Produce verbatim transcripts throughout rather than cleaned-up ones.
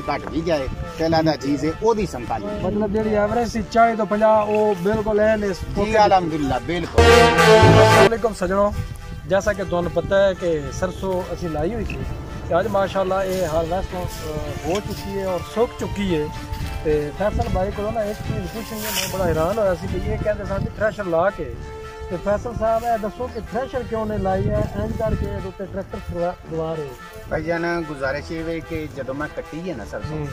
नुकसान घट भी जाए तो लादा चीज़ है वो संभाली मतलब जी एवरेज चाहे तो पंजाब वो बिल्कुल अलहमदुल्ला बिल्कुल। सजनों जैसा कि तुहानू पता है कि सरसों असी लाई हुई थी अज माशाल्लाह ये हार्वेस्ट हो चुकी है और सुख चुकी है। तो फैसल भाई को ना एक चीज़ पूछनी है, मैं बड़ा हैरान होया कि ये कहते सी थ्रैशर ला के तो फैसल साहब है दसो कि थ्रैशर क्यों ने लाई है एंड करके उत्ते ट्रैक्टर दवा रहे हो। भाई ना गुजारिश ये कि जदों मैं कट्टी है ना सरसों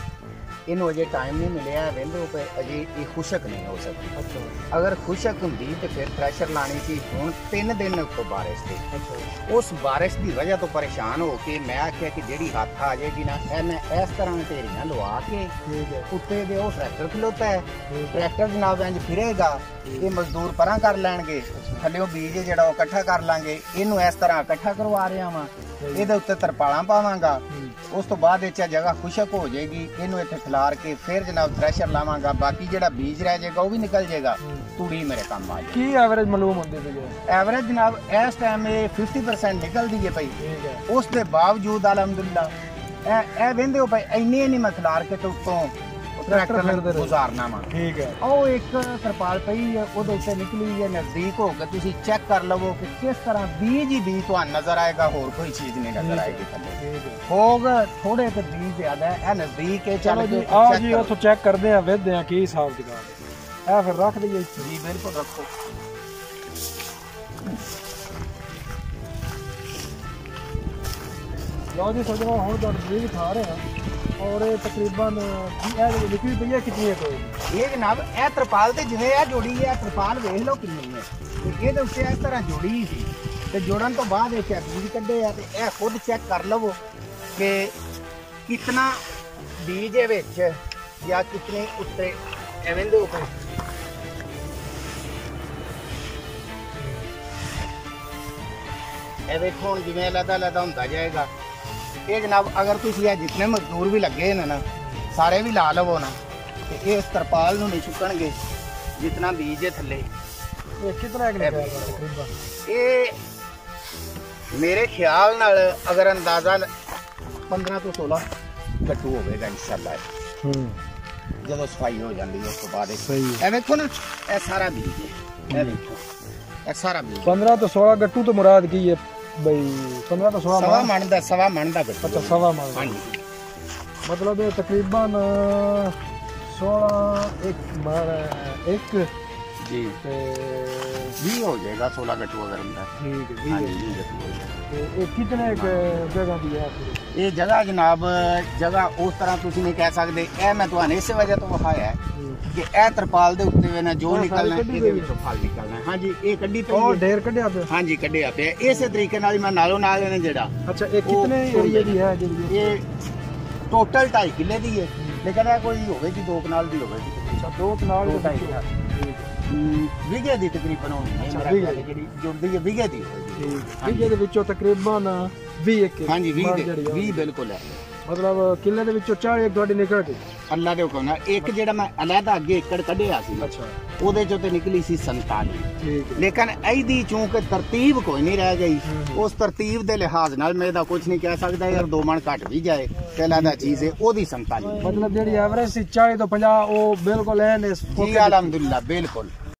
इन अजे टाइम नहीं मिले वेंदो पे अजे ये खुशक नहीं हो सकती। अच्छा। अगर खुशक होंगी तो फिर थ्रैशर लानी थी। हूँ तीन दिन उतो बारिश थी। अच्छा। उस बारिश की वजह तो परेशान हो के मैं आख्या कि जी हथ आ जाएगी ना इन्हें इस तरह ढेरियाँ लवा के उत्ते दे वो ट्रैक्टर खिलोता है ट्रैक्टर जनाब इंज फिरेगा ये मजदूर परां कर लैणगे थल्ले बीज जो इकट्ठा कर लांगे इनू इस तरह इकट्ठा करवा रहा वा ये उत्ते तरपाला पावांगा उस तो बाद जगह खुशक हो जाएगी इनू इत्थे खिलार के फिर जनाब थ्रैशर लावांगा बाकी जो बीज रह जाएगा वह भी निकल जाएगा तुड़ी मेरे काम आ जाएगी। एवरेज मालूम होंदी एवरेज जनाब इस टाइम ये फिफ्टी परसेंट निकलती है भाई उसके बावजूद अलहमदुल्ला ए वेंदे हो भाई इन्ने नहीं मैं खिलार के तो उत्तों गुजारना वा ठीक है और एक तरपाल पई है उससे निकली है नजदीक होकर तुम चेक कर लवो कि किस तरह बीज ही बीज तुहानू नजर आएगा होर कोई चीज नहीं नजर आएगी थले होग थोड़े तो बीज ज्यादा है नजदीक है चलो जी आओ जी उस चेक करते हैं वेखदे हैं की हिसाब किताब है फिर रख दीजिए जी बिल्कुल रखो लो जी सोचो हम तो बीज खा रहे हैं और तकरीबन लिखी पई है कितनी है कोई ये जनाब ए तरपाल तो जिमें यह जोड़ी है तरपाल वेख लो कि ये तो उसे इस तरह जोड़ी ही थी तो जोड़न तो बाद बीज कटे है तो यह खुद चेक कर लवो कि कितना बीज है विच या कितने उत्ते एवें दो वेखो हम जिमें अलहदा अलहदा होंदा जाएगा ये जनाब अगर तुम जितने मजदूर भी लगे ना ना सारे भी ला लवो ना तो ये इस तरपाल नहीं चुकणगे जितना बीज है थले कितना ये मेरे ख्याल नाल अगर अंदाजा पंद्रह तो सोलह गट्टू होगा इंशाल्लाह जब सफाई हो जाती है उसके बाद ये देखो ना ये सारा बीज है ये सारा बीज पंद्रह तो सोलह गट्टू तो मुराद की है भाई पंद्रह तो सवा सवा मन का सवा मन का अच्छा सवा मन हाँ जी मतलब तकरीबन सोलह एक मन एक जी भी हो जाएगा सोलह गट्टू अगर ठीक है जी कितने जगह भी है ये जगह जनाब जगह उस तरह तुम नहीं कह सकते ए मैं तो इस वजह तो विखाया कि ए तरपाल के उत्ते जो निकलना फल निकलना हाँ जी ये कड्डी ढेर कढ़िया पे हाँ जी कढ़िया पे इस तरीके मैं नालों नाल जरा अच्छा ये कितने एरिया की है ये टोटल ढाई किले की है लेकिन यह कोई होगी दो कनाल की होगी अच्छा दो कनाल ढाई बीघे की तकरीबन जुड़ती है बीघे की बीघे के तकरीबन भी एक हाँ जी भी बिल्कुल है मतलब किले दे विचों चार एक गाड़ी निकल गई अल्लाह दे हुकम नाल एक जेड़ा मैं अलहदा अगे एकड़ कढ़िया सी अच्छा ओदे चों ते निकली सी सैंतालीस लेकिन एदी चूंक तरतीब कोई नहीं रह गई उस तरतीब दे लिहाज नाल मैं दा कुछ नहीं कह सकदा यार दो मन घट भी जाए ते अलहदा चीज़ है ओदी सैंतालीस मतलब जेड़ी एवरेज सी चालीस तो पचास ओ बिल्कुल है ने जी अलहमदुलिल्लाह बिल्कुल।